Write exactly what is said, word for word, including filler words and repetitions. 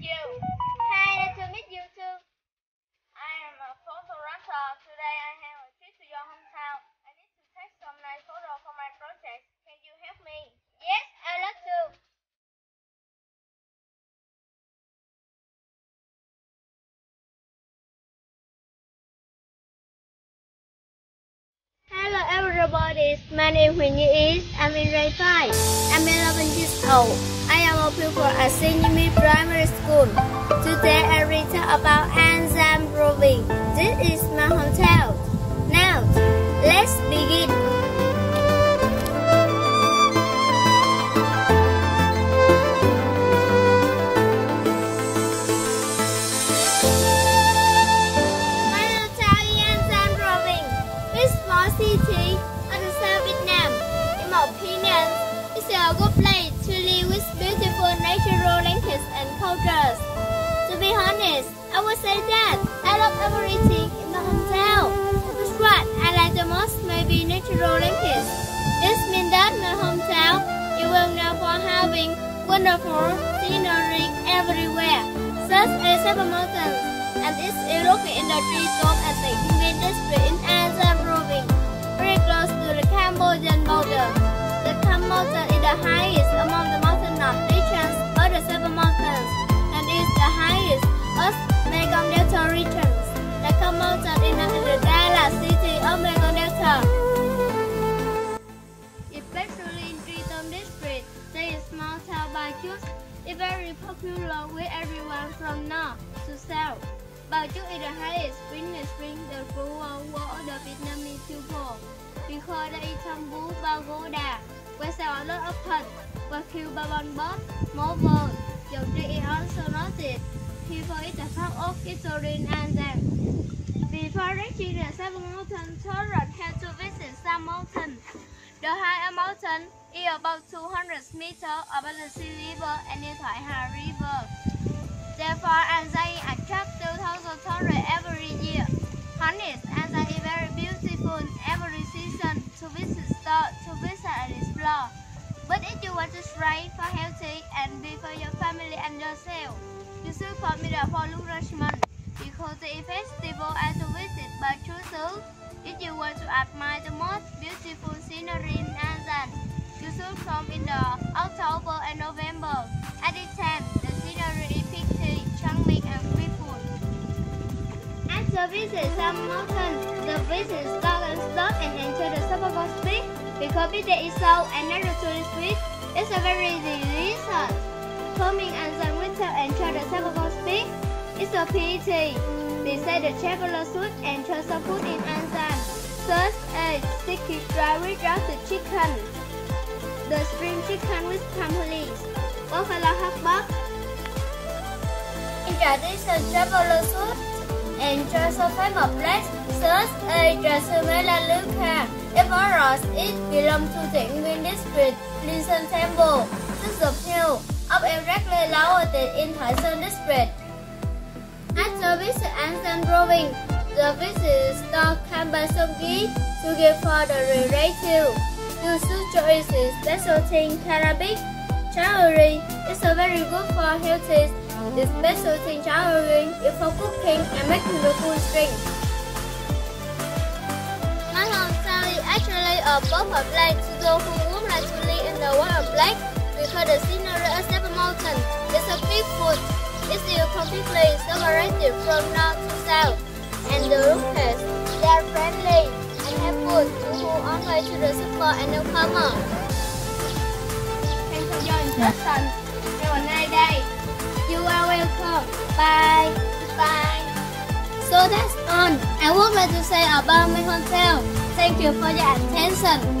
you. Hi, nice to meet you too. I am uh, from Toronto. Today I have a trip to your hometown. I need to take some nice photo for my project. Can you help me? Yes, I love to. Hello everybody, my name is Huỳnh Như Ý. I'm in grade five. I'm eleven years old. I am a pupil at Sinimi Primary School. Today I read about An Giang province. This is my hometown. Now, let's begin. My hometown is An Giang province. It's a small city on the south Vietnam. In my opinion, it's a good place to live with beautiful natural landscapes and cultures. To be honest, I would say that I love everything in my hometown. But what I like the most may be natural landscapes. This means that my hometown is well known for having wonderful scenery everywhere, such as several mountains, and it's located in the Chuseok at the Indian District in An Giang province, very close to the Cambodian border. The Cam Mountain is the highest among the mountainous regions of the seven mountains, and is the highest of Mekong Delta regions. The Cam Mountain is in the Dallas city of Mekong Delta. Especially in Triton District, there is small town Baiju. It's very popular with everyone from north to south. Baiju is the highest witness during the World War of the Vietnamese people. Because they tumbled Bagoda, where there a lot of huts were killed by one bomb. Moreover, the tree is also noted. People is a part of history in An Giang. Before reaching the seven mountains, tourists had to visit some mountains. The higher mountain is about two hundred meters above the sea level and near Thoài Ha River. Therefore, An Giang attracts two thousand tourists every year. Honest, An Giang is very beautiful every season to visit store, to visit and explore. But if you want to strive for healthy and be for your family and yourself, you should consider for nourishment because the festival and to visit by Chuseok. If you want to admire the most beautiful scenery in An Giang, you should come in the October and November. At this time, the scenery is pretty, charming and beautiful. After visiting some mountains, the visitors stop and stop and enjoy the supper street because it is so another tourist street. It's a very delicious. Coming and some winter and enjoy the supper street. It's a pity. Beside the traveler should enjoy some food in An Giang, such as sticky dry with roasted chicken, the spring chicken with tamales, buffalo hot dog. In tradition, traveler should and transform a place such as Chuseok Luka. If all else, it belongs to the Indian District, Linson Temple, Chuseok Hill, up exactly located in Thái Sơn District. At the visit Ansan Drawing, the visitors stop come by some gift to give for the relative. You should choose specialty Arabic jewelry. It's a very good for healthy. The specialty jewelry is for cooking and making the food drink. My hometown is actually a proper place to go who would like to live in the world of black because the scenery of seven mountains is a big food. It's still completely separated from north to south, and the locals, they are friendly and have food to go all the way to the super and newcomer. Thanks for your introduction. Have a nice day. You are welcome. Bye. Bye. So that's all I wanted to say about my hometown. Thank you for your attention.